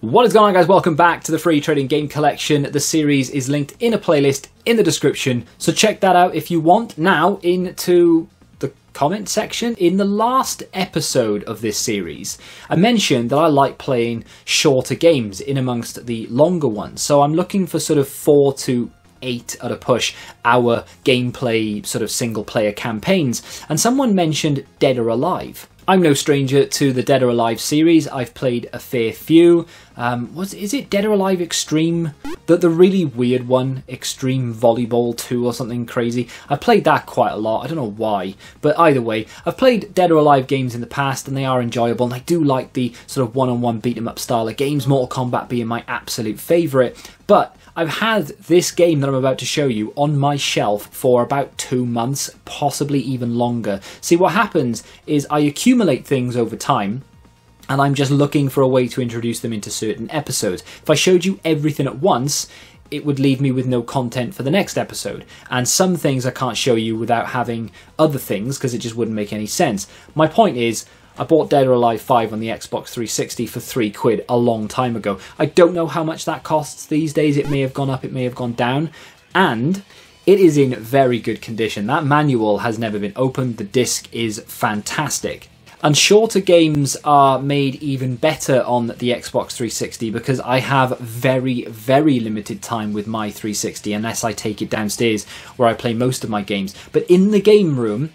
What is going on, guys? Welcome back to the Free Trading Game Collection. The series is linked in a playlist in the description, so check that out if you want. Now into the comment section. In the last episode of this series, I mentioned that I like playing shorter games in amongst the longer ones, so I'm looking for sort of 4 to 8 at a push hour gameplay sort of single player campaigns, and someone mentioned Dead or Alive. I'm no stranger to the Dead or Alive series. I've played a fair few. Is it Dead or Alive Extreme? The really weird one, Extreme Volleyball 2 or something crazy. I've played that quite a lot. I don't know why, but either way, I've played Dead or Alive games in the past and they are enjoyable, and I do like the sort of one-on-one beat-em-up style of games, Mortal Kombat being my absolute favourite. But I've had this game that I'm about to show you on my shelf for about 2 months, possibly even longer. See, what happens is I accumulate things over time, and I'm just looking for a way to introduce them into certain episodes. If I showed you everything at once, it would leave me with no content for the next episode. And some things I can't show you without having other things, because it just wouldn't make any sense. My point is, I bought Dead or Alive 5 on the Xbox 360 for £3 a long time ago. I don't know how much that costs these days. It may have gone up, it may have gone down. And it is in very good condition. That manual has never been opened. The disc is fantastic. And shorter games are made even better on the Xbox 360 because I have very, very limited time with my 360 unless I take it downstairs where I play most of my games. But in the game room,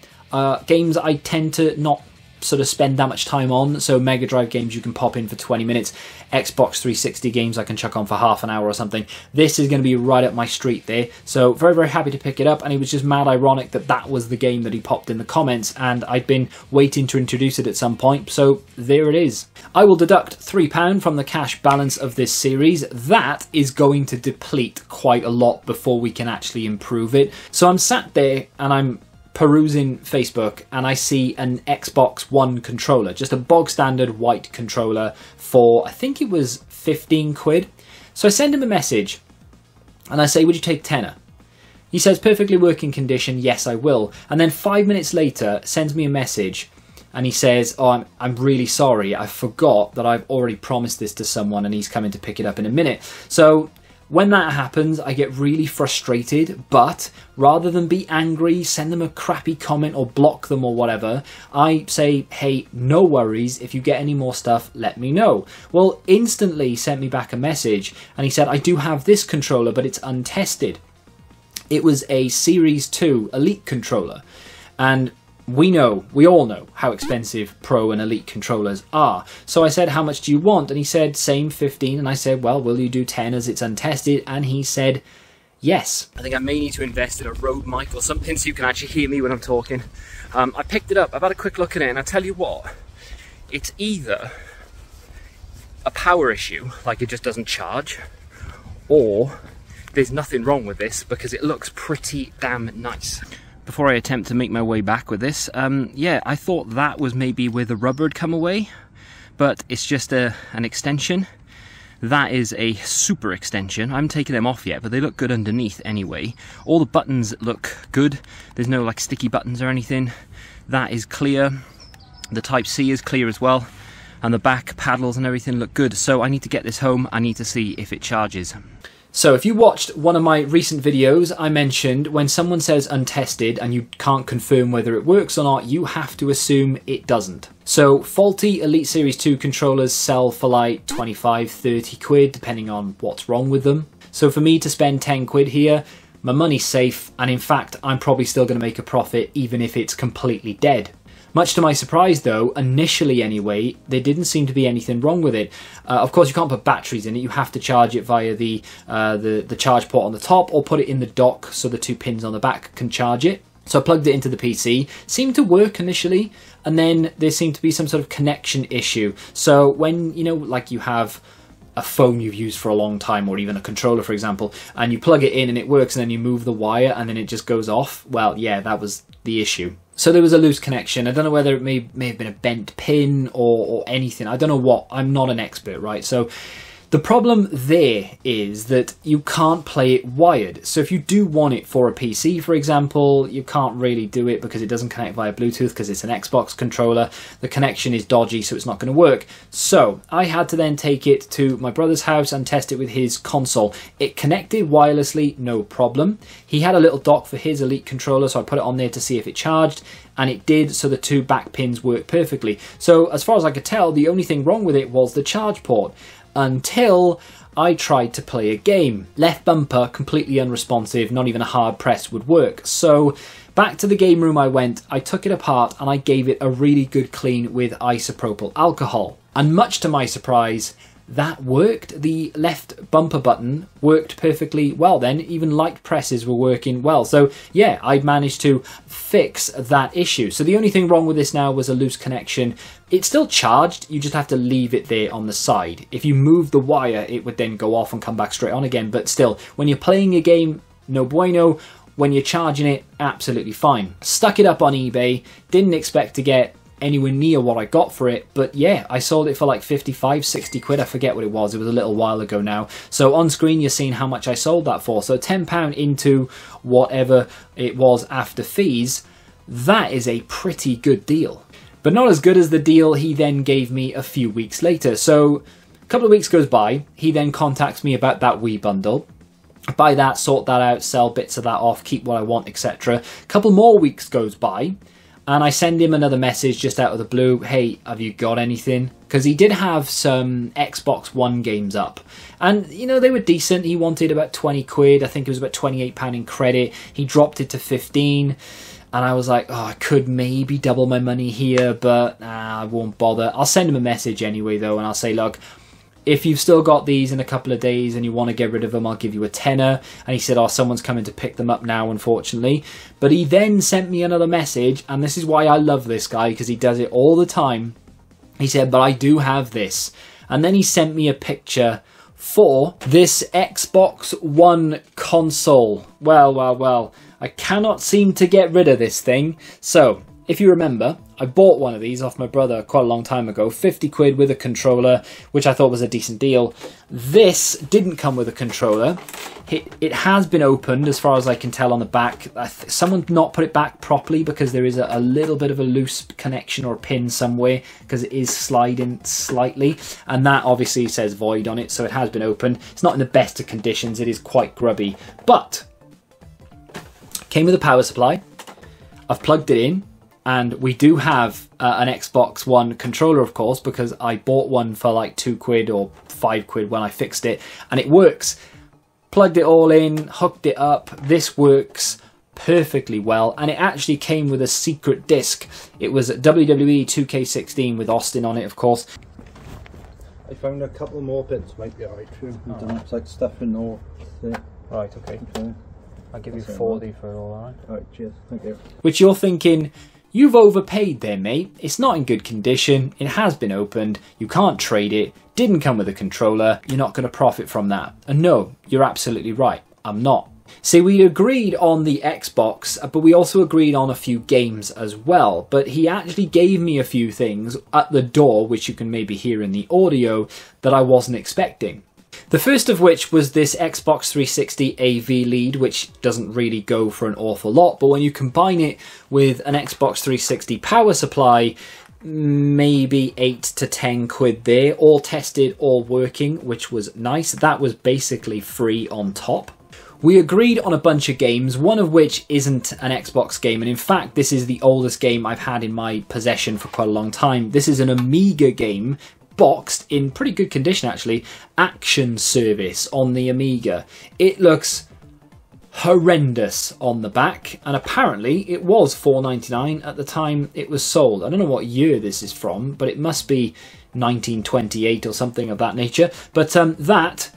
games I tend to not sort of spend that much time on. So Mega Drive games you can pop in for 20 minutes. Xbox 360 games I can chuck on for half an hour or something. This is going to be right up my street there. So very, very happy to pick it up. And it was just mad ironic that that was the game that he popped in the comments, and I'd been waiting to introduce it at some point. So there it is. I will deduct £3 from the cash balance of this series. That is going to deplete quite a lot before we can actually improve it. So I'm sat there and I'm perusing Facebook, and I see an Xbox One controller, just a bog standard white controller for, I think it was £15. So I send him a message and I say, would you take £10? He says, perfectly working condition, yes I will. And then 5 minutes later sends me a message and he says, oh, I'm really sorry, I forgot that I've already promised this to someone and he's coming to pick it up in a minute. So when that happens, I get really frustrated, but rather than be angry, send them a crappy comment or block them or whatever, I say, hey, no worries, if you get any more stuff, let me know. Well, instantly sent me back a message and he said, I do have this controller, but it's untested. It was a Series 2 Elite controller, and we all know how expensive Pro and Elite controllers are. So I said, how much do you want? And he said, same 15. And I said, well, will you do 10 as it's untested? And he said, yes. I think I may need to invest in a Rode mic or something so you can actually hear me when I'm talking. I picked it up, I've had a quick look at it, and I tell you what, it's either a power issue, like it just doesn't charge, or there's nothing wrong with this because it looks pretty damn nice. Before I attempt to make my way back with this, yeah, I thought that was maybe where the rubber had come away, but it's just an extension. That is a super extension. I haven't taken them off yet, but they look good underneath anyway. All the buttons look good. There's no like sticky buttons or anything. That is clear. The Type C is clear as well. And the back paddles and everything look good. So I need to get this home. I need to see if it charges. So if you watched one of my recent videos, I mentioned when someone says untested and you can't confirm whether it works or not, you have to assume it doesn't. So faulty Elite Series 2 controllers sell for like 25, 30 quid, depending on what's wrong with them. So for me to spend 10 quid here, my money's safe. And in fact, I'm probably still going to make a profit even if it's completely dead. Much to my surprise though, initially anyway, there didn't seem to be anything wrong with it. Of course you can't put batteries in it, you have to charge it via the charge port on the top or put it in the dock so the two pins on the back can charge it. So I plugged it into the PC, seemed to work initially, and then there seemed to be some sort of connection issue. So when, you know, like you have a phone you've used for a long time, or even a controller for example, and you plug it in and it works, and then you move the wire and then it just goes off. Well, yeah, that was the issue. So there was a loose connection. I don't know whether it may have been a bent pin or anything. I don't know what. I'm not an expert, right? So The problem there is that you can't play it wired. So if you do want it for a PC, for example, you can't really do it because it doesn't connect via Bluetooth because it's an Xbox controller. The connection is dodgy, so it's not going to work. So I had to then take it to my brother's house and test it with his console. It connected wirelessly, no problem. He had a little dock for his Elite controller, so I put it on there to see if it charged. And it did, so the two back pins worked perfectly. So as far as I could tell, the only thing wrong with it was the charge port, until I tried to play a game. Left bumper, completely unresponsive, not even a hard press would work. So back to the game room I went, I took it apart and I gave it a really good clean with isopropyl alcohol. And much to my surprise, that worked. The left bumper button worked perfectly well then, even light presses were working well. So yeah, I managed to fix that issue. So the only thing wrong with this now was a loose connection. It's still charged, you just have to leave it there on the side. If you move the wire, it would then go off and come back straight on again. But still, when you're playing a game, no bueno. When you're charging it, absolutely fine. Stuck it up on eBay, didn't expect to get anywhere near what I got for it, but yeah, I sold it for like 55-60 quid, I forget what it was a little while ago now. So on screen you're seeing how much I sold that for, so £10 into whatever it was after fees. That is a pretty good deal, but not as good as the deal he then gave me a few weeks later. So a couple of weeks goes by, he then contacts me about that Wii bundle. Buy that, sort that out, sell bits of that off, keep what I want, etc. A couple more weeks goes by, and I send him another message just out of the blue. Hey, have you got anything? Because he did have some Xbox One games up. And, you know, they were decent. He wanted about 20 quid. I think it was about £28 in credit. He dropped it to 15. And I was like, oh, I could maybe double my money here, but I won't bother. I'll send him a message anyway, though, and I'll say, look, if you've still got these in a couple of days and you want to get rid of them, I'll give you a tenner. And he said, oh, someone's coming to pick them up now, unfortunately. But he then sent me another message, and this is why I love this guy, because he does it all the time. He said, but I do have this. And then he sent me a picture for this Xbox One console. Well, well, well, I cannot seem to get rid of this thing. So if you remember, I bought one of these off my brother quite a long time ago, 50 quid with a controller, which I thought was a decent deal. This didn't come with a controller. It has been opened, as far as I can tell, on the back. Someone's not put it back properly because there is a little bit of a loose connection or a pin somewhere, because it is sliding slightly, and that obviously says void on it, so it has been opened. It's not in the best of conditions, it is quite grubby, but came with a power supply. I've plugged it in. And we do have an Xbox One controller, of course, because I bought one for like 2 quid or 5 quid when I fixed it, and it works. Plugged it all in, hooked it up. This works perfectly well, and it actually came with a secret disc. It was WWE 2K16 with Austin on it, of course. I found a couple more bits might be alright. It's like stuff in all. Right, okay. I'll give you 40 for it all, alright? Alright, cheers. Thank you. Which you're thinking, you've overpaid there, mate. It's not in good condition. It has been opened. You can't trade it. Didn't come with a controller. You're not going to profit from that. And no, you're absolutely right. I'm not. See, we agreed on the Xbox, but we also agreed on a few games as well. But he actually gave me a few things at the door, which you can maybe hear in the audio, that I wasn't expecting. The first of which was this Xbox 360 AV lead, which doesn't really go for an awful lot, but when you combine it with an Xbox 360 power supply, maybe 8 to 10 quid there, all tested, all working, which was nice. That was basically free on top. We agreed on a bunch of games, one of which isn't an Xbox game, and in fact this is the oldest game I've had in my possession for quite a long time. This is an Amiga game, boxed in pretty good condition actually, Action Service on the Amiga. It looks horrendous on the back, and apparently it was $4.99 at the time it was sold. I don't know what year this is from, but it must be 1928 or something of that nature. But that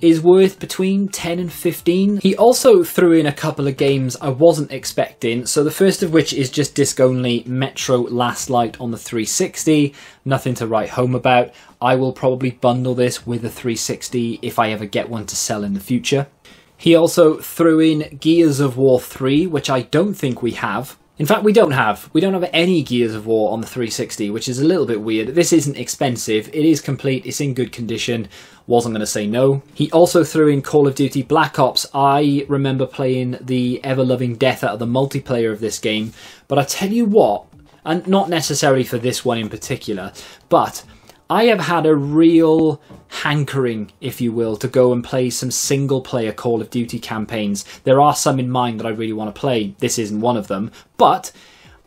is worth between 10 and 15. He also threw in a couple of games I wasn't expecting. So the first of which is just disc only Metro Last Light on the 360. Nothing to write home about. I will probably bundle this with a 360 if I ever get one to sell in the future. He also threw in Gears of War 3, which I don't think we have. In fact, we don't have any Gears of War on the 360, which is a little bit weird. This isn't expensive, it is complete, it's in good condition. Wasn't going to say no. He also threw in Call of Duty Black Ops. I remember playing the ever-loving death out of the multiplayer of this game, but I tell you what, and not necessarily for this one in particular, but I have had a real hankering, if you will, to go and play some single-player Call of Duty campaigns. There are some in mind that I really want to play. This isn't one of them, but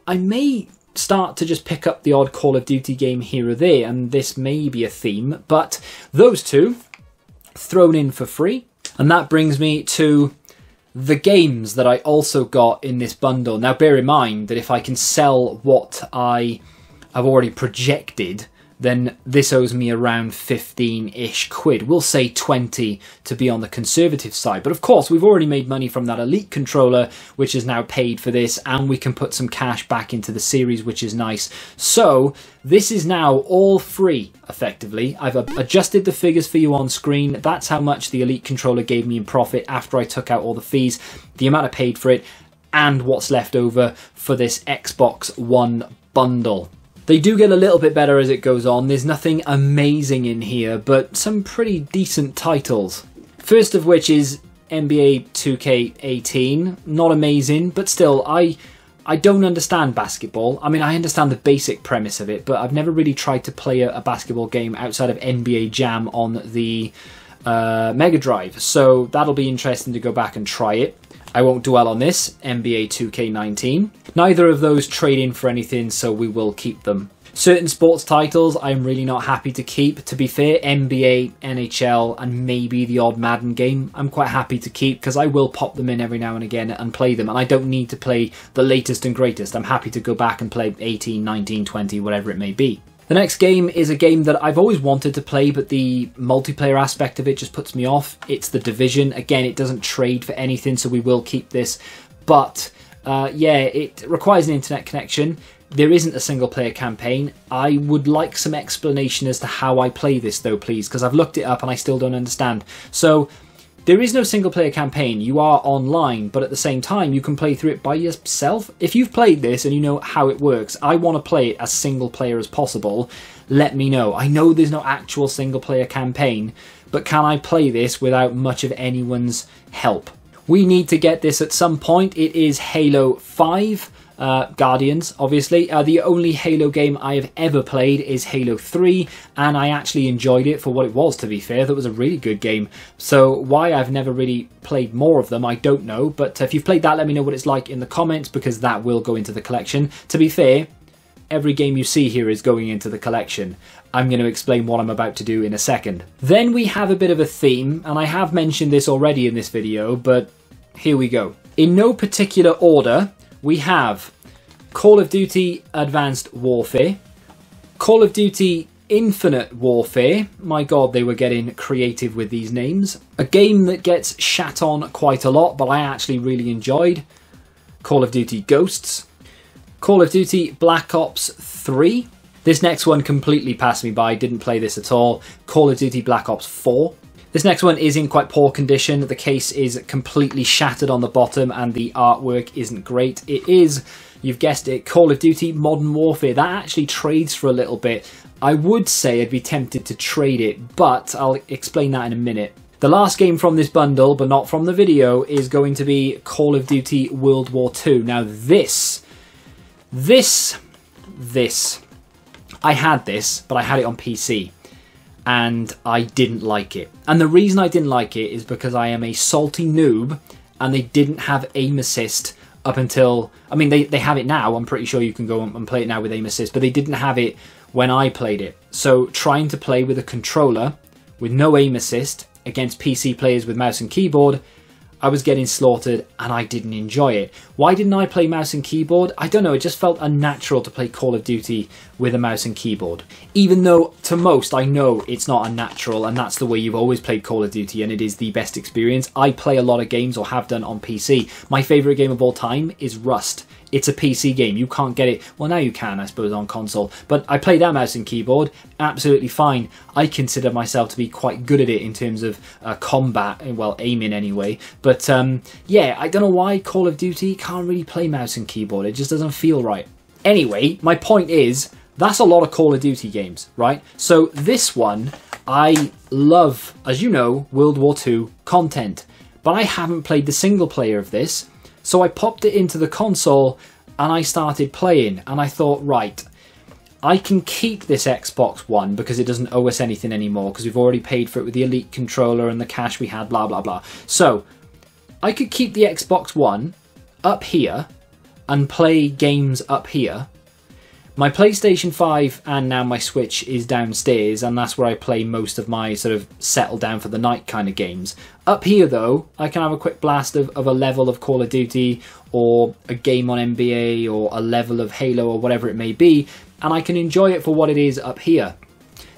I may start to just pick up the odd Call of Duty game here or there, and this may be a theme, but those two thrown in for free. And that brings me to the games that I also got in this bundle. Now, bear in mind that if I can sell what I have already projected, then this owes me around 15-ish quid. We'll say 20 to be on the conservative side. But of course, we've already made money from that Elite controller, which is now paid for this, and we can put some cash back into the series, which is nice. So this is now all free, effectively. I've adjusted the figures for you on screen. That's how much the Elite controller gave me in profit after I took out all the fees, the amount I paid for it, and what's left over for this Xbox One bundle. They do get a little bit better as it goes on. There's nothing amazing in here, but some pretty decent titles. First of which is NBA 2K18. Not amazing, but still, I don't understand basketball. I mean, I understand the basic premise of it, but I've never really tried to play a basketball game outside of NBA Jam on the Mega Drive. So that'll be interesting to go back and try it. I won't dwell on this, NBA 2K19. Neither of those trade in for anything, so we will keep them. Certain sports titles I'm really not happy to keep, to be fair. NBA, NHL, and maybe the odd Madden game I'm quite happy to keep, because I will pop them in every now and again and play them, and I don't need to play the latest and greatest. I'm happy to go back and play 18, 19, 20, whatever it may be. The next game is a game that I've always wanted to play, but the multiplayer aspect of it just puts me off. It's The Division. Again, it doesn't trade for anything, so we will keep this. But yeah, it requires an internet connection. There isn't a single player campaign. I would like some explanation as to how I play this though, please, because I've looked it up and I still don't understand. So there is no single player campaign. You are online, but at the same time you can play through it by yourself. If you've played this and you know how it works, I want to play it as single player as possible. Let me know. I know there's no actual single player campaign, but can I play this without much of anyone's help? We need to get this at some point. It is Halo 5. Guardians, obviously. The only Halo game I have ever played is Halo 3, and I actually enjoyed it for what it was, to be fair. That was a really good game. So why I've never really played more of them, I don't know. But if you've played that, let me know what it's like in the comments, because that will go into the collection. To be fair, every game you see here is going into the collection. I'm going to explain what I'm about to do in a second. Then we have a bit of a theme, and I have mentioned this already in this video, but here we go. In no particular order, we have Call of Duty Advanced Warfare, Call of Duty Infinite Warfare, my god, they were getting creative with these names, a game that gets shat on quite a lot, but I actually really enjoyed, Call of Duty Ghosts, Call of Duty Black Ops 3, this next one completely passed me by, didn't play this at all, Call of Duty Black Ops 4, this next one is in quite poor condition. The case is completely shattered on the bottom and the artwork isn't great. It is, you've guessed it, Call of Duty Modern Warfare. That actually trades for a little bit. I would say I'd be tempted to trade it, but I'll explain that in a minute. The last game from this bundle, but not from the video, is going to be Call of Duty World War II. Now this, I had this, but I had it on PC. And I didn't like it. And the reason I didn't like it is because I am a salty noob and they didn't have aim assist up until... I mean, they have it now. I'm pretty sure you can go and play it now with aim assist, but they didn't have it when I played it. So trying to play with a controller with no aim assist against PC players with mouse and keyboard, I was getting slaughtered and I didn't enjoy it. Why didn't I play mouse and keyboard? I don't know, it just felt unnatural to play Call of Duty with a mouse and keyboard. Even though to most I know it's not unnatural and that's the way you've always played Call of Duty and it is the best experience. I play a lot of games or have done on PC. My favourite game of all time is Rust. it's a PC game. You can't get it. Well, now you can, I suppose, on console. But I play that mouse and keyboard absolutely fine. I consider myself to be quite good at it in terms of combat, well, aiming anyway. But yeah, I don't know why Call of Duty can't really play mouse and keyboard. It just doesn't feel right. Anyway, my point is, that's a lot of Call of Duty games, right? So this one, I love, as you know, World War II content. But I haven't played the single player of this. So I popped it into the console and I started playing. And I thought, right, I can keep this Xbox One because it doesn't owe us anything anymore. Because we've already paid for it with the Elite controller and the cash we had, blah, blah, blah. So I could keep the Xbox One up here and play games up here. My PlayStation 5 and now my Switch is downstairs, and that's where I play most of my sort of settle down for the night kind of games. Up here though, I can have a quick blast of a level of Call of Duty or a game on NBA or a level of Halo or whatever it may be, and I can enjoy it for what it is up here.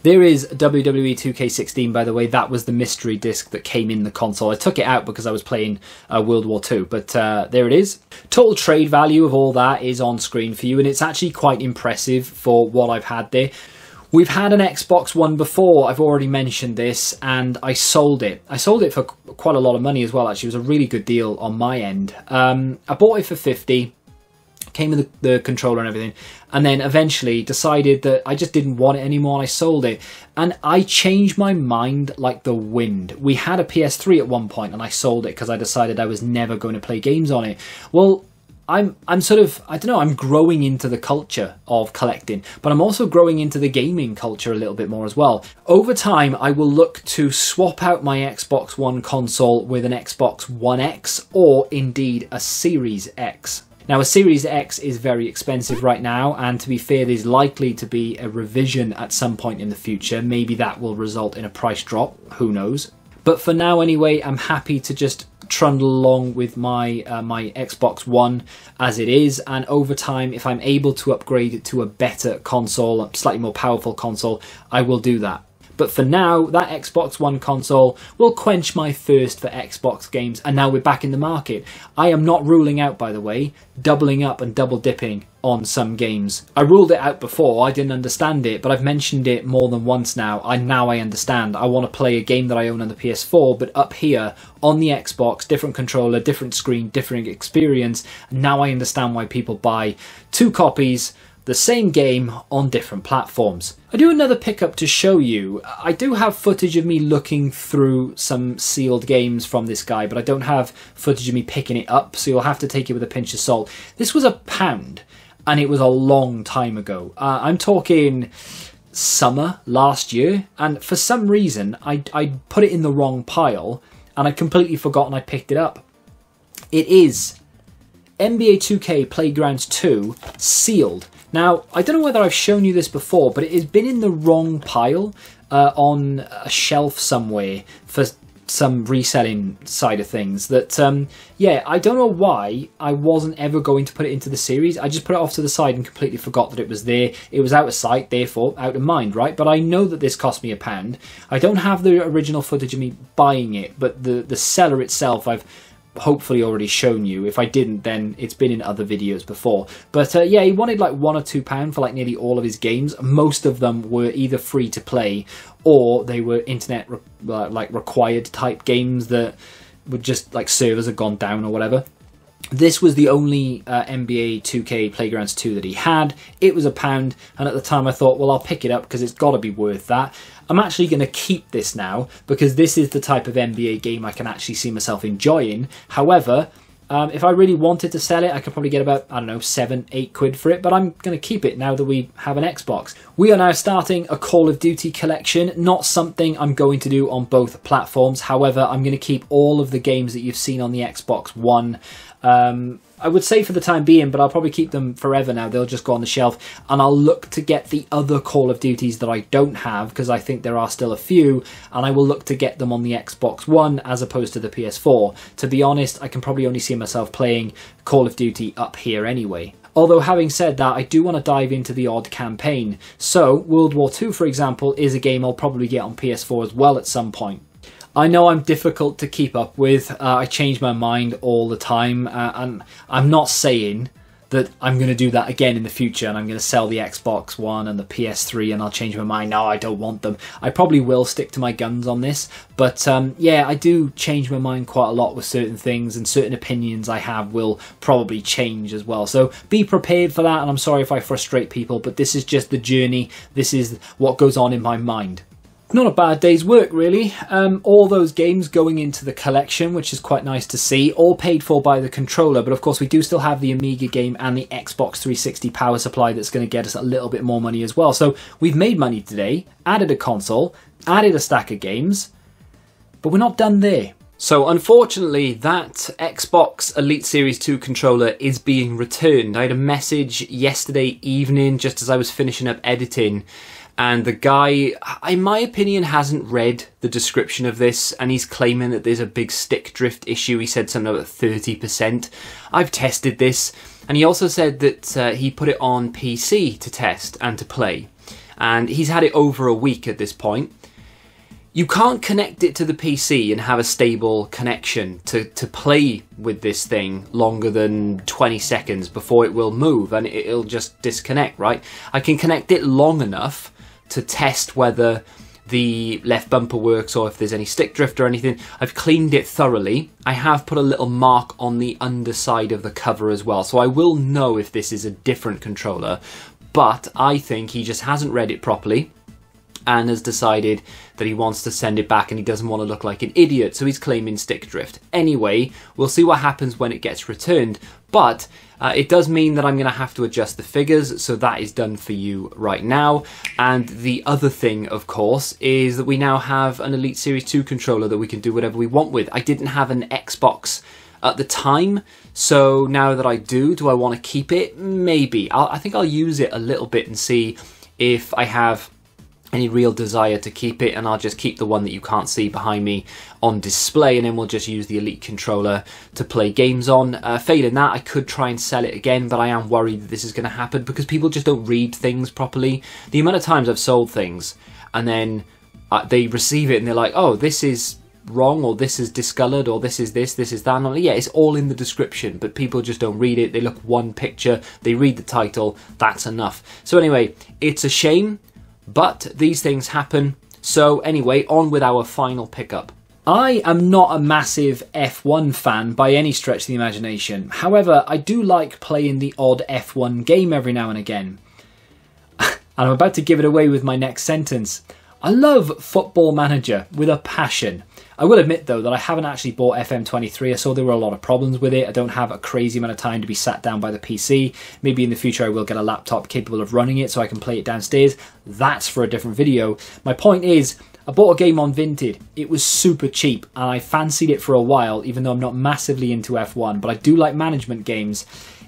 There is WWE 2K16, by the way. That was the mystery disc that came in the console. I took it out because I was playing World War II, but there it is. Total trade value of all that is on screen for you, and it's actually quite impressive for what I've had there. We've had an Xbox One before, I've already mentioned this, and I sold it. I sold it for quite a lot of money as well, actually. It was a really good deal on my end. I bought it for 50. Came with the controller and everything, and then eventually decided that I just didn't want it anymore and I sold it. And I changed my mind like the wind. We had a PS3 at one point and I sold it because I decided I was never going to play games on it. Well, I'm sort of, I don't know, I'm growing into the culture of collecting, but I'm also growing into the gaming culture a little bit more as well. Over time, I will look to swap out my Xbox One console with an Xbox One X or indeed a Series X. Now, a Series X is very expensive right now, and to be fair, there's likely to be a revision at some point in the future. Maybe that will result in a price drop, who knows. But for now anyway, I'm happy to just trundle along with my my Xbox One as it is, and over time, if I'm able to upgrade it to a better console, a slightly more powerful console, I will do that. But for now, that Xbox One console will quench my thirst for Xbox games, and now we're back in the market. I am not ruling out, by the way, doubling up and double dipping on some games. I ruled it out before, I didn't understand it, but I've mentioned it more than once now. Now I understand. I want to play a game that I own on the PS4, but up here on the Xbox, different controller, different screen, different experience. Now I understand why people buy two copies, the same game on different platforms. I do another pickup to show you. I do have footage of me looking through some sealed games from this guy, but I don't have footage of me picking it up, so you'll have to take it with a pinch of salt. This was £1, and it was a long time ago. I'm talking summer last year, and for some reason, I put it in the wrong pile, and I'd completely forgotten I picked it up. It is NBA 2K Playgrounds 2 sealed. Now, I don't know whether I've shown you this before, but it has been in the wrong pile on a shelf somewhere for some reselling side of things. That, yeah, I don't know why I wasn't ever going to put it into the series. I just put it off to the side and completely forgot that it was there. It was out of sight, therefore out of mind, right? But I know that this cost me £1. I don't have the original footage of me buying it, but the seller itself, I've hopefully already shown you. If I didn't, then it's been in other videos before. But yeah, he wanted like £1 or £2 for like nearly all of his games. Most of them were either free to play or they were internet required type games that would just like servers had gone down or whatever. This was the only NBA 2K Playgrounds 2 that he had. It was £1, and at the time I thought, well, I'll pick it up because it's got to be worth that. I'm actually going to keep this now because this is the type of NBA game I can actually see myself enjoying. However, if I really wanted to sell it, I could probably get about, I don't know, £7, £8 for it, but I'm going to keep it now that we have an Xbox. We are now starting a Call of Duty collection, not something I'm going to do on both platforms. However, I'm going to keep all of the games that you've seen on the Xbox One. I would say for the time being, but I'll probably keep them forever now. They'll just go on the shelf, and I'll look to get the other Call of Duties that I don't have, because I think there are still a few, and I will look to get them on the Xbox One as opposed to the PS4. To be honest, I can probably only see myself playing Call of Duty up here anyway. Although, having said that, I do want to dive into the odd campaign. So, World War II, for example, is a game I'll probably get on PS4 as well at some point. I know I'm difficult to keep up with, I change my mind all the time, and I'm not saying that I'm going to do that again in the future, and I'm going to sell the Xbox One and the PS3, and I'll change my mind. No, I don't want them. I probably will stick to my guns on this, but yeah, I do change my mind quite a lot with certain things, and certain opinions I have will probably change as well. So be prepared for that, and I'm sorry if I frustrate people, but this is just the journey. This is what goes on in my mind. Not a bad day's work, really. All those games going into the collection, which is quite nice to see, all paid for by the controller, but of course we do still have the Amiga game and the Xbox 360 power supply that's going to get us a little bit more money as well. So we've made money today, added a console, added a stack of games, but we're not done there. So unfortunately, that Xbox Elite Series 2 controller is being returned. I had a message yesterday evening just as I was finishing up editing, and the guy, in my opinion, hasn't read the description of this, and he's claiming that there's a big stick drift issue. He said something about 30%. I've tested this, and he also said that he put it on PC to test and to play, and he's had it over a week at this point. You can't connect it to the PC and have a stable connection to play with this thing longer than 20 seconds before it will move, and it'll just disconnect, right? I can connect it long enough to test whether the left bumper works or if there's any stick drift or anything. I've cleaned it thoroughly. I have put a little mark on the underside of the cover as well, so I will know if this is a different controller, but I think he just hasn't read it properly and has decided that he wants to send it back, and he doesn't want to look like an idiot, so he's claiming stick drift. Anyway, we'll see what happens when it gets returned, but it does mean that I'm going to have to adjust the figures, so that is done for you right now. And the other thing, of course, is that we now have an Elite Series 2 controller that we can do whatever we want with. I didn't have an Xbox at the time, so now that I do I want to keep it? Maybe. I think I'll use it a little bit and see if I have any real desire to keep it, and I'll just keep the one that you can't see behind me on display, and then we'll just use the Elite controller to play games on. Failing that, I could try and sell it again, but I am worried that this is going to happen because people just don't read things properly. The amount of times I've sold things and then they receive it and they're like, oh, this is wrong, or this is discolored, or this is this, this is that. Like, yeah, it's all in the description, but people just don't read it. They look one picture, they read the title, that's enough. So anyway, it's a shame, but these things happen. So anyway, on with our final pickup. I am not a massive F1 fan by any stretch of the imagination. However, I do like playing the odd F1 game every now and again. And I'm about to give it away with my next sentence. I love Football Manager with a passion. I will admit, though, that I haven't actually bought FM23. I saw there were a lot of problems with it. I don't have a crazy amount of time to be sat down by the PC. Maybe in the future I will get a laptop capable of running it so I can play it downstairs. That's for a different video. My point is, I bought a game on Vinted. It was super cheap, and I fancied it for a while, even though I'm not massively into F1, but I do like management games.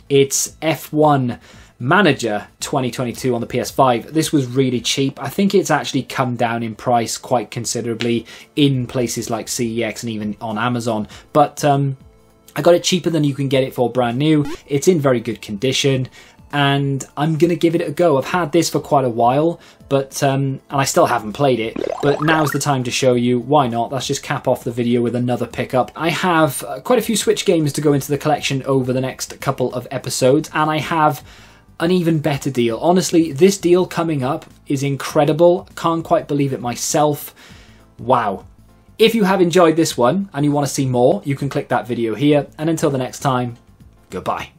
It's F1 Manager 2022 on the PS5. This was really cheap. I think it's actually come down in price quite considerably in places like CEX and even on Amazon, but I got it cheaper than you can get it for brand new. It's in very good condition, and I'm gonna give it a go. I've had this for quite a while, but and I still haven't played it, but now's the time to show you. Why not? Let's just cap off the video with another pickup. I have quite a few Switch games to go into the collection over the next couple of episodes, and I have an even better deal. Honestly, this deal coming up is incredible. Can't quite believe it myself. Wow. If you have enjoyed this one and you want to see more, you can click that video here. And until the next time, goodbye.